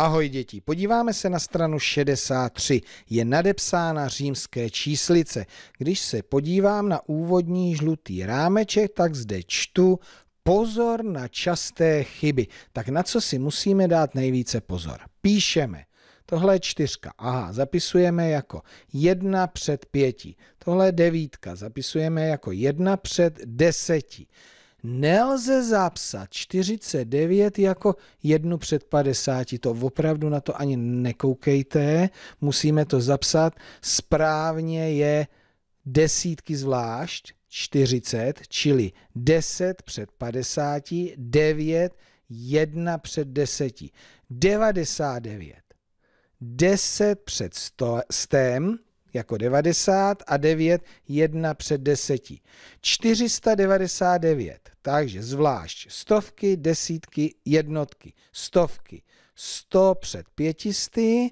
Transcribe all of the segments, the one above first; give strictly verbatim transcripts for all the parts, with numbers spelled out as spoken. Ahoj děti, podíváme se na stranu šedesát tři, je nadepsána římské číslice. Když se podívám na úvodní žlutý rámeček, tak zde čtu pozor na časté chyby. Tak na co si musíme dát nejvíce pozor? Píšeme. Tohle je čtyřka. Aha, zapisujeme jako jedna před pěti. Tohle je devítka. Zapisujeme jako jedna před deseti. Nelze zapsat čtyřicet devět jako jednu před padesáti. To opravdu na to ani nekoukejte. Musíme to zapsat. Správně je desítky zvlášť. čtyřicet, čili deset před padesát, devět, jedna před deseti. devadesát devět. deset před stem jako devadesát a devět, jedna před deseti. čtyři sta devadesát devět, takže zvlášť stovky, desítky, jednotky, stovky. sto před pětisty,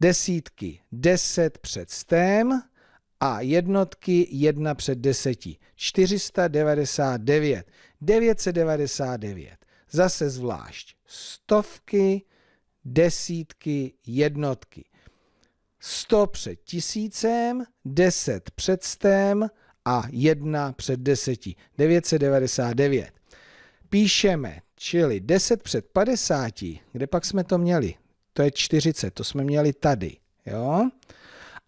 desítky, deset před stem a jednotky jedna před deseti. čtyři sta devadesát devět. devět set devadesát devět. Zase zvlášť stovky, desítky, jednotky. sto před tisícem, deset před stem a jedna před deseti. devět set devadesát devět. Píšeme, čili deset před padesáti, kde pak jsme to měli? To je čtyřicet, to jsme měli tady. Jo?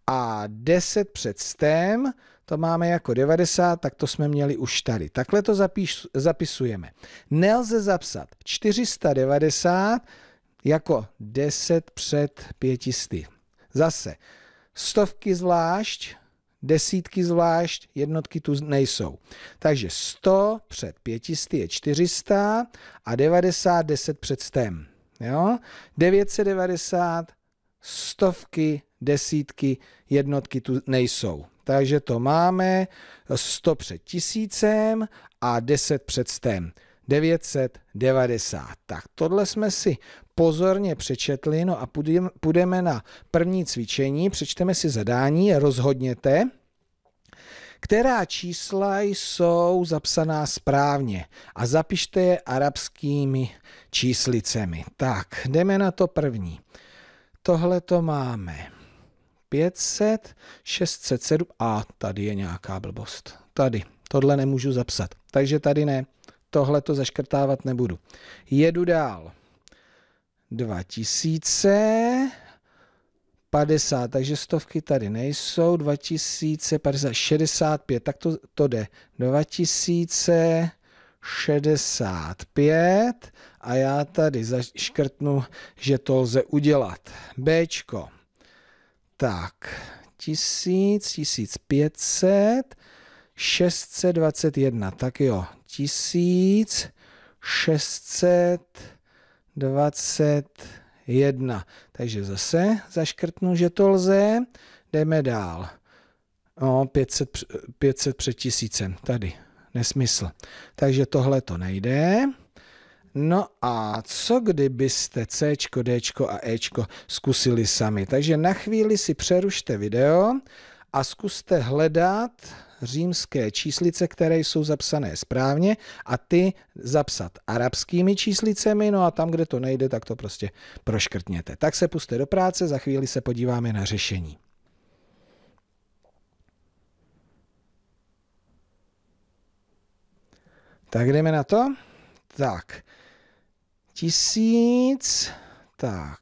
A deset před stem, to máme jako devadesát, tak to jsme měli už tady. Takhle to zapíš, zapisujeme. Nelze zapsat čtyři sta devadesát jako deset před pětisty. Zase stovky zvlášť, desítky zvlášť, jednotky tu nejsou. Takže sto před pětisty je čtyři sta a devadesát deset před stem. Jo? devět set devadesát, stovky, desítky, jednotky tu nejsou. Takže to máme sto před tisícem a deset před stem. devět set devadesát. Tak tohle jsme si pozorně přečetli, no a půjdeme na první cvičení, přečteme si zadání, rozhodněte, která čísla jsou zapsaná správně a zapište je arabskými číslicemi. Tak, jdeme na to první. Tohle to máme pět set, šest set, sedm set a tady je nějaká blbost. Tady, tohle nemůžu zapsat, takže tady ne. Tohle to zaškrtávat nebudu. Jedu dál. dva tisíce, padesát, takže stovky tady nejsou. dva tisíce, padesát, šedesát pět, tak to, to jde. dva tisíce, šedesát pět a já tady zaškrtnu, že to lze udělat. Bčko. Tak, tisíc, tisíc pět set, šest set dvacet jedna, tak jo. tisíc šest set dvacet jedna. Takže zase zaškrtnu, že to lze. Jdeme dál. No, pět set, pět set před tisícem. Tady. Nesmysl. Takže tohle to nejde. No a co kdybyste C, D a E zkusili sami? Takže na chvíli si přerušte video a zkuste hledat římské číslice, které jsou zapsané správně a ty zapsat arabskými číslicemi, no a tam, kde to nejde, tak to prostě proškrtněte. Tak se pusťte do práce, za chvíli se podíváme na řešení. Tak jdeme na to. Tak, tisíc, tak,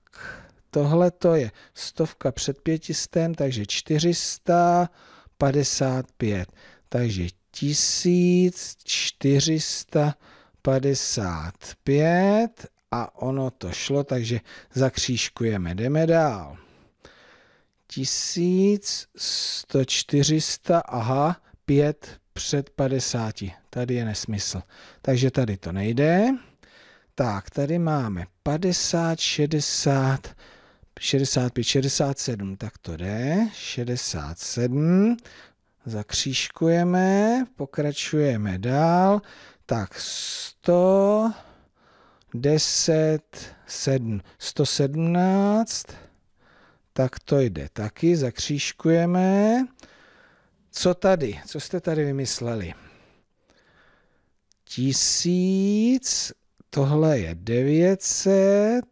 tohle to je stovka před pětistem, takže čtyři sta padesát pět, takže tisíc čtyři sta padesát pět a ono to šlo, takže zakřížkujeme. Jdeme dál. tisíc sto, čtyři sta, aha, pět před padesáti. Tady je nesmysl. Takže tady to nejde. Tak, tady máme padesát, šedesát, šedesát pět, šedesát sedm, tak to jde, šedesát sedm, zakřížkujeme, pokračujeme dál, tak sto, deset, sedm, sto sedmnáct, tak to jde taky, zakřížkujeme. Co tady, co jste tady vymysleli? Tisíc, tohle je devět set,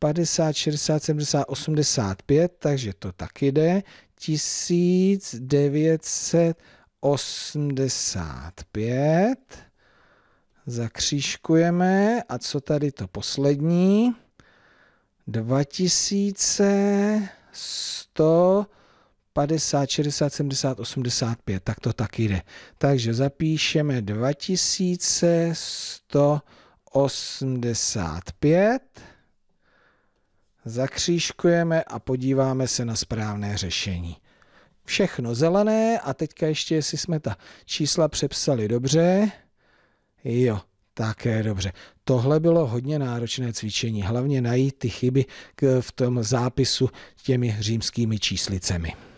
padesát, šedesát, sedmdesát, osmdesát pět, takže to taky jde. tisíc devět set osmdesát pět. Zakřížkujeme. A co tady to poslední? dva tisíce sto padesát, šedesát, sedmdesát, osmdesát pět. Tak to taky jde. Takže zapíšeme dva tisíce sto osmdesát pět. Zakřížkujeme a podíváme se na správné řešení. Všechno zelené a teďka ještě, jestli jsme ta čísla přepsali dobře. Jo, také dobře. Tohle bylo hodně náročné cvičení, hlavně najít ty chyby v tom zápisu těmi římskými číslicemi.